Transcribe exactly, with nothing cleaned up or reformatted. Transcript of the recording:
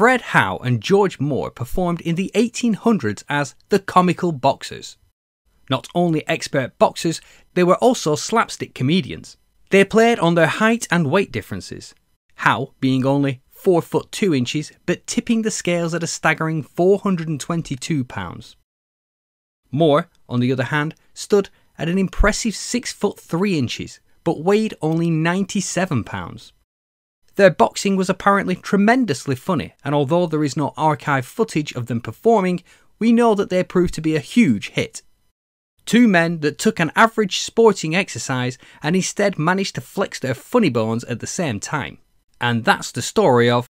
Fred Howe and George Moore performed in the eighteen hundreds as the comical boxers. Not only expert boxers, they were also slapstick comedians. They played on their height and weight differences, Howe being only four foot two inches but tipping the scales at a staggering four hundred twenty-two pounds. Moore, on the other hand, stood at an impressive six foot three inches but weighed only ninety-seven pounds. Their boxing was apparently tremendously funny, and although there is no archive footage of them performing, we know that they proved to be a huge hit. Two men that took an average sporting exercise and instead managed to flex their funny bones at the same time. And that's the story of